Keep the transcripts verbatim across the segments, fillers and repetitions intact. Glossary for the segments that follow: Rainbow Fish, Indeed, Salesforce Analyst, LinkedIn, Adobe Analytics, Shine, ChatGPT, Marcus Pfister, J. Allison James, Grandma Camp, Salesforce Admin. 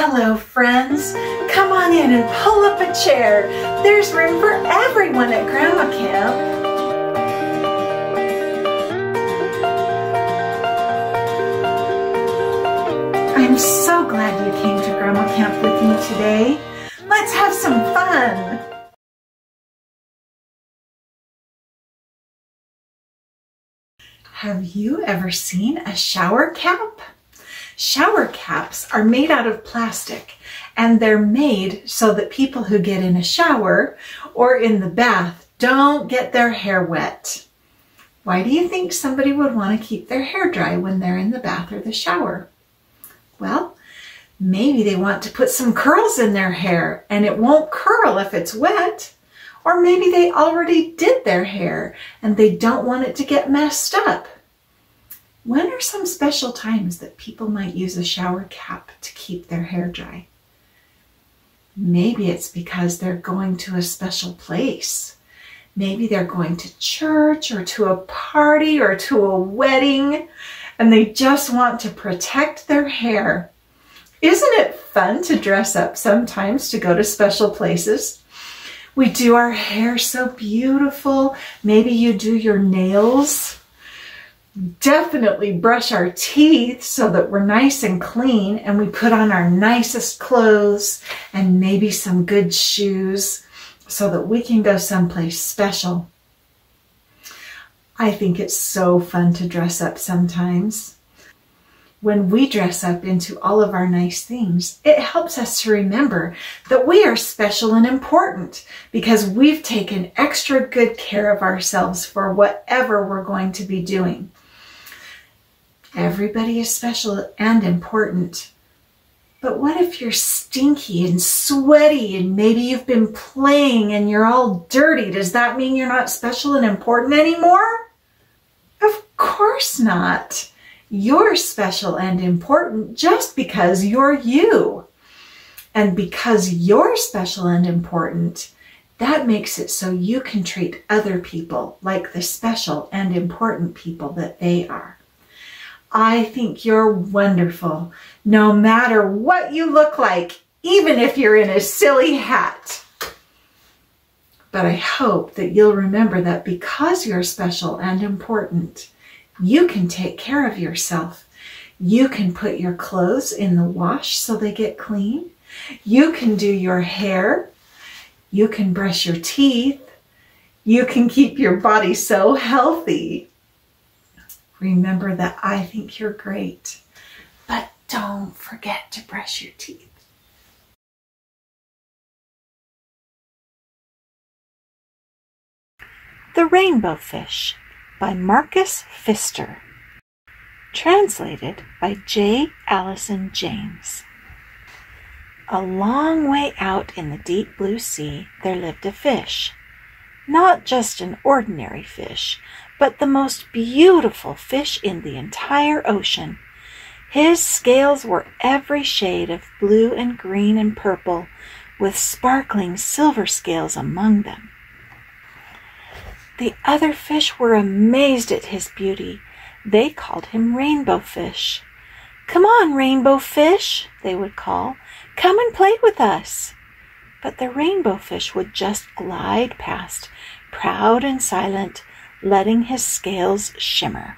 Hello friends, come on in and pull up a chair. There's room for everyone at Grandma Camp. I'm so glad you came to Grandma Camp with me today. Let's have some fun! Have you ever seen a shower cap? Shower caps are made out of plastic, and they're made so that people who get in a shower or in the bath don't get their hair wet. Why do you think somebody would want to keep their hair dry when they're in the bath or the shower? Well, maybe they want to put some curls in their hair and it won't curl if it's wet. Or maybe they already did their hair and they don't want it to get messed up. When are some special times that people might use a shower cap to keep their hair dry? Maybe it's because they're going to a special place. Maybe they're going to church or to a party or to a wedding, and they just want to protect their hair. Isn't it fun to dress up sometimes to go to special places? We do our hair so beautiful. Maybe you do your nails. Definitely brush our teeth so that we're nice and clean, and we put on our nicest clothes and maybe some good shoes so that we can go someplace special. I think it's so fun to dress up sometimes. When we dress up into all of our nice things, it helps us to remember that we are special and important because we've taken extra good care of ourselves for whatever we're going to be doing. Everybody is special and important. But what if you're stinky and sweaty and maybe you've been playing and you're all dirty? Does that mean you're not special and important anymore? Of course not. You're special and important just because you're you. And because you're special and important, that makes it so you can treat other people like the special and important people that they are. I think you're wonderful, no matter what you look like, even if you're in a silly hat. But I hope that you'll remember that because you're special and important, you can take care of yourself. You can put your clothes in the wash so they get clean. You can do your hair. You can brush your teeth. You can keep your body so healthy. Remember that I think you're great, but don't forget to brush your teeth. The Rainbow Fish by Marcus Pfister. Translated by J. Allison James. A long way out in the deep blue sea, there lived a fish. Not just an ordinary fish, but the most beautiful fish in the entire ocean. His scales were every shade of blue and green and purple, with sparkling silver scales among them. The other fish were amazed at his beauty. They called him Rainbow Fish. "Come on, Rainbow Fish," they would call. "Come and play with us." But the Rainbow Fish would just glide past, proud and silent, letting his scales shimmer.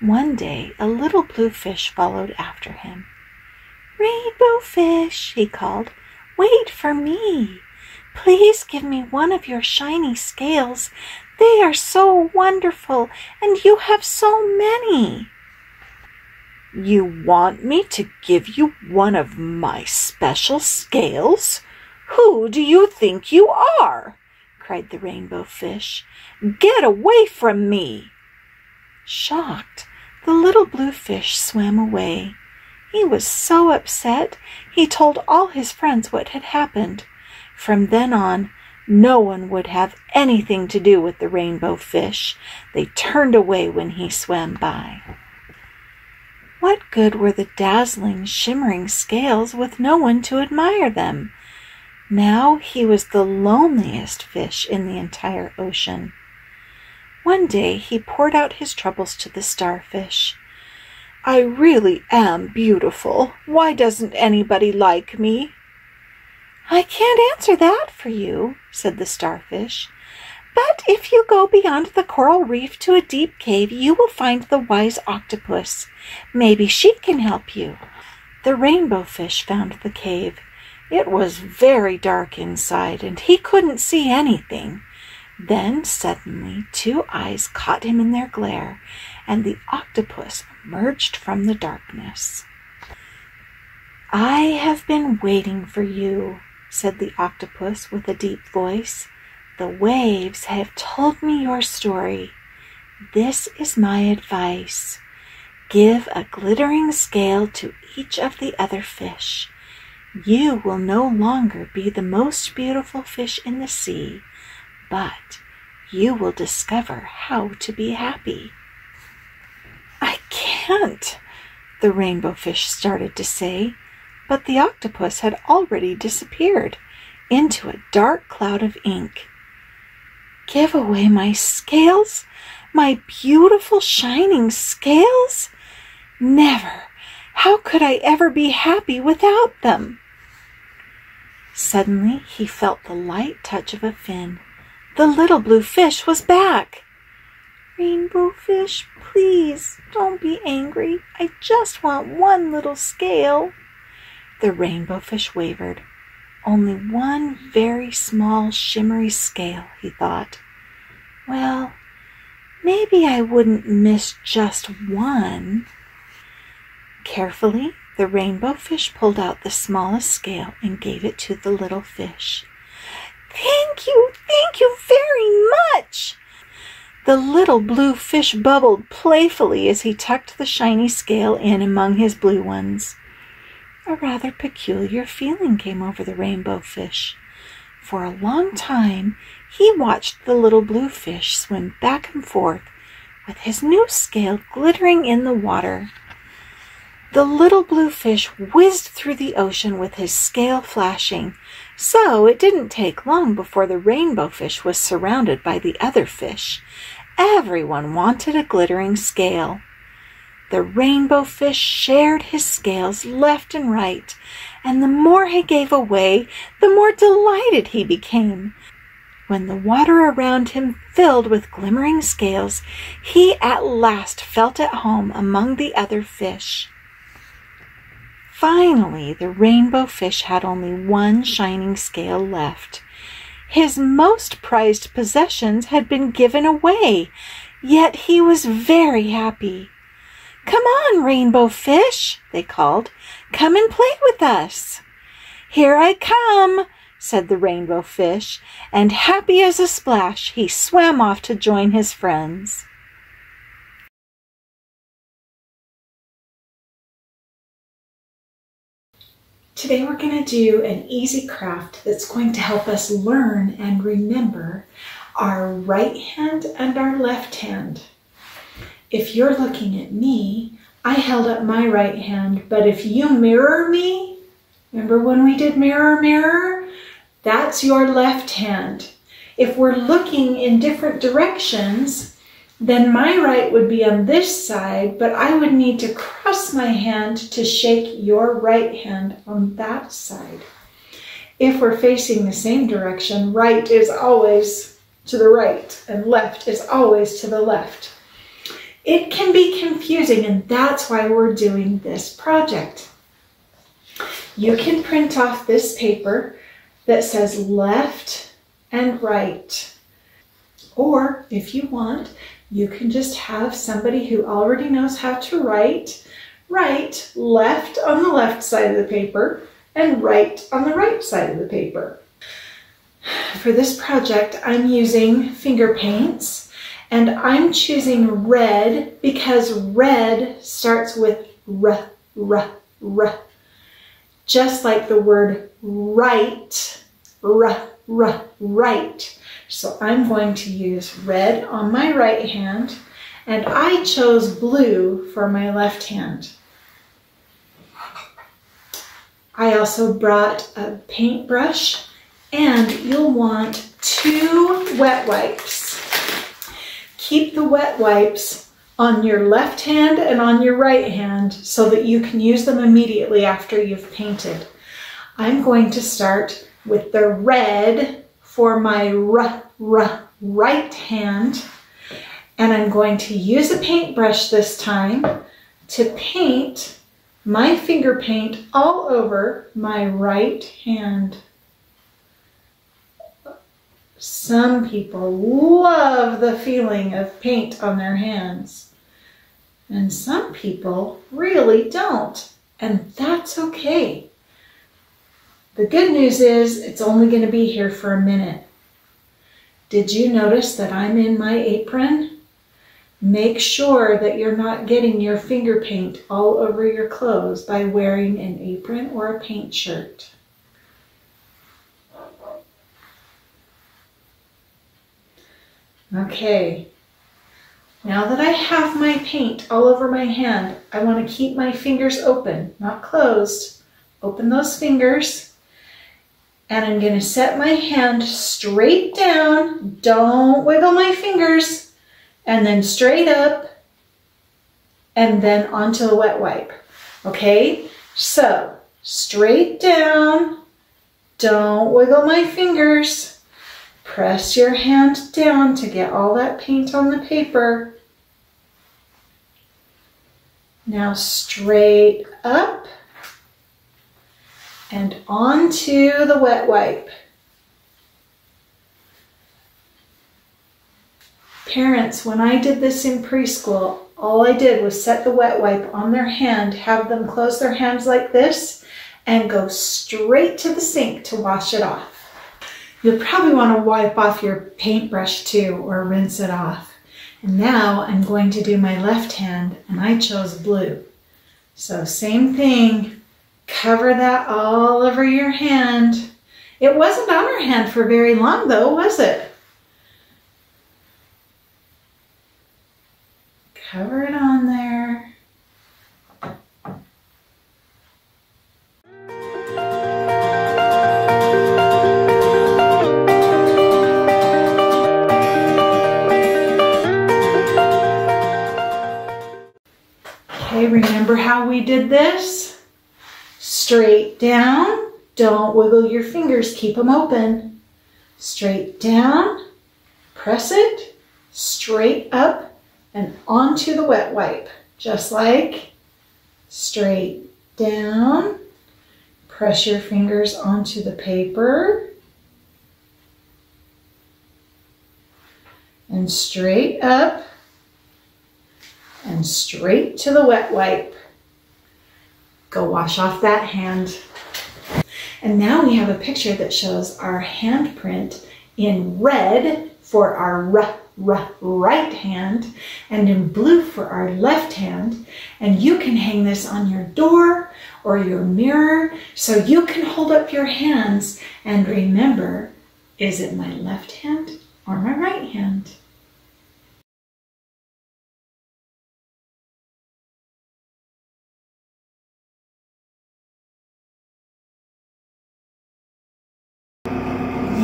One day, a little blue fish followed after him. "Rainbow Fish," he called, "wait for me. Please give me one of your shiny scales. They are so wonderful, and you have so many." "You want me to give you one of my special scales? Who do you think you are?" cried the Rainbow Fish. "Get away from me!" Shocked, the little blue fish swam away. He was so upset, he told all his friends what had happened. From then on, no one would have anything to do with the Rainbow Fish. They turned away when he swam by. What good were the dazzling, shimmering scales with no one to admire them? Now he was the loneliest fish in the entire ocean. One day he poured out his troubles to the starfish. I really am beautiful. Why doesn't anybody like me? I can't answer that for you, said the starfish. But if you go beyond the coral reef to a deep cave, you will find the wise octopus. Maybe she can help you. The rainbow fish found the cave. It was very dark inside, and he couldn't see anything. Then suddenly two eyes caught him in their glare, and the octopus emerged from the darkness. "I have been waiting for you," said the octopus with a deep voice. "The waves have told me your story. This is my advice. Give a glittering scale to each of the other fish. You will no longer be the most beautiful fish in the sea, but you will discover how to be happy." "I can't," the rainbow fish started to say, but the octopus had already disappeared into a dark cloud of ink. "Give away my scales, my beautiful shining scales? Never! How could I ever be happy without them?" Suddenly he felt the light touch of a fin. The little blue fish was back. "Rainbow fish, please don't be angry. I just want one little scale." The rainbow fish wavered. Only one very small shimmery scale, he thought. "Well, maybe I wouldn't miss just one." Carefully, the rainbow fish pulled out the smallest scale and gave it to the little fish. "Thank you, thank you very much!" The little blue fish bubbled playfully as he tucked the shiny scale in among his blue ones. A rather peculiar feeling came over the rainbow fish. For a long time, he watched the little blue fish swim back and forth with his new scale glittering in the water. The little blue fish whizzed through the ocean with his scale flashing, so it didn't take long before the rainbow fish was surrounded by the other fish. Everyone wanted a glittering scale. The rainbow fish shared his scales left and right, and the more he gave away, the more delighted he became. When the water around him filled with glimmering scales, he at last felt at home among the other fish. Finally, the rainbow fish had only one shining scale left. His most prized possessions had been given away, yet he was very happy. "Come on, rainbow fish," they called. "Come and play with us." "Here I come," said the rainbow fish, and happy as a splash, he swam off to join his friends. Today we're going to do an easy craft that's going to help us learn and remember our right hand and our left hand. If you're looking at me, I held up my right hand, but if you mirror me, remember when we did mirror, mirror? That's your left hand. If we're looking in different directions, then my right would be on this side, but I would need to cross my hand to shake your right hand on that side. If we're facing the same direction, right is always to the right and left is always to the left. It can be confusing, and that's why we're doing this project. You can print off this paper that says left and right. Or if you want, you can just have somebody who already knows how to write, write left on the left side of the paper and right on the right side of the paper. For this project, I'm using finger paints, and I'm choosing red because red starts with r, r, r. Just like the word right, r, r, right. So I'm going to use red on my right hand, and I chose blue for my left hand. I also brought a paintbrush, and you'll want two wet wipes. Keep the wet wipes on your left hand and on your right hand so that you can use them immediately after you've painted. I'm going to start with the red for my r r right hand, and I'm going to use a paintbrush this time to paint my finger paint all over my right hand. Some people love the feeling of paint on their hands, and some people really don't, and that's okay. The good news is it's only going to be here for a minute. Did you notice that I'm in my apron? Make sure that you're not getting your finger paint all over your clothes by wearing an apron or a paint shirt. Okay, now that I have my paint all over my hand, I want to keep my fingers open, not closed. Open those fingers, and I'm going to set my hand straight down. Don't wiggle my fingers, and then straight up, and then onto the wet wipe. Okay, so straight down, don't wiggle my fingers. Press your hand down to get all that paint on the paper. Now straight up and onto the wet wipe. Parents, when I did this in preschool, all I did was set the wet wipe on their hand, have them close their hands like this, and go straight to the sink to wash it off. You'll probably want to wipe off your paintbrush too, or rinse it off. And now I'm going to do my left hand, and I chose blue. So same thing, cover that all over your hand. It wasn't on her hand for very long though, was it? Cover it on there. Remember how we did this? Straight down, don't wiggle your fingers, keep them open. Straight down, press it, straight up, and onto the wet wipe. Just like straight down, press your fingers onto the paper, and straight up, and straight to the wet wipe. Go wash off that hand. And now we have a picture that shows our handprint in red for our r r right hand and in blue for our left hand. And you can hang this on your door or your mirror so you can hold up your hands and remember, is it my left hand or my right hand?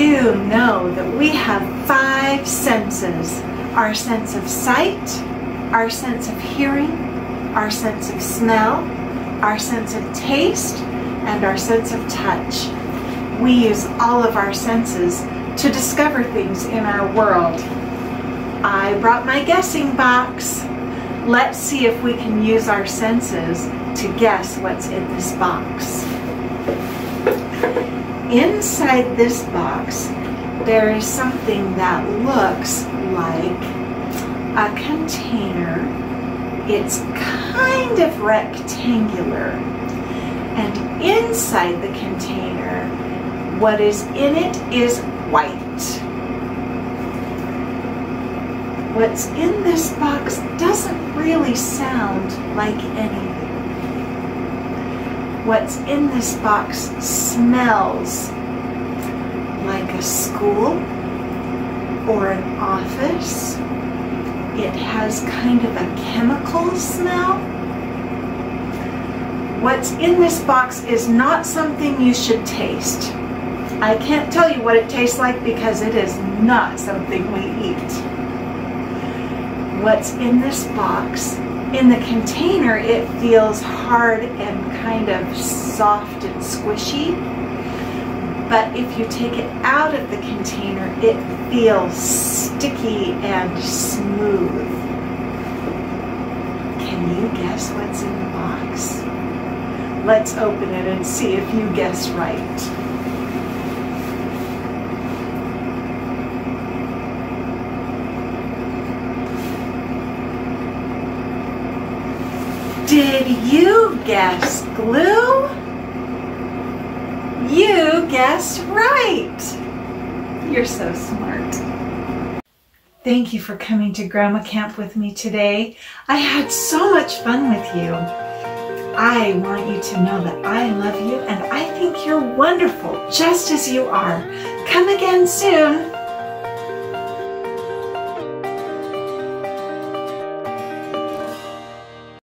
You know that we have five senses: our sense of sight, our sense of hearing, our sense of smell, our sense of taste, and our sense of touch. We use all of our senses to discover things in our world. I brought my guessing box. Let's see if we can use our senses to guess what's in this box. Inside this box, there is something that looks like a container. It's kind of rectangular. And inside the container, what is in it is white. What's in this box doesn't really sound like anything. What's in this box smells like a school or an office. It has kind of a chemical smell. What's in this box is not something you should taste. I can't tell you what it tastes like because it is not something we eat. what's in this box. In the container, it feels hard and kind of soft and squishy. But if you take it out of the container, it feels sticky and smooth. Can you guess what's in the box? Let's open it and see if you guess right. Did you guess glue? You guessed right. You're so smart. Thank you for coming to Grandma Camp with me today. I had so much fun with you. I want you to know that I love you and I think you're wonderful just as you are. Come again soon.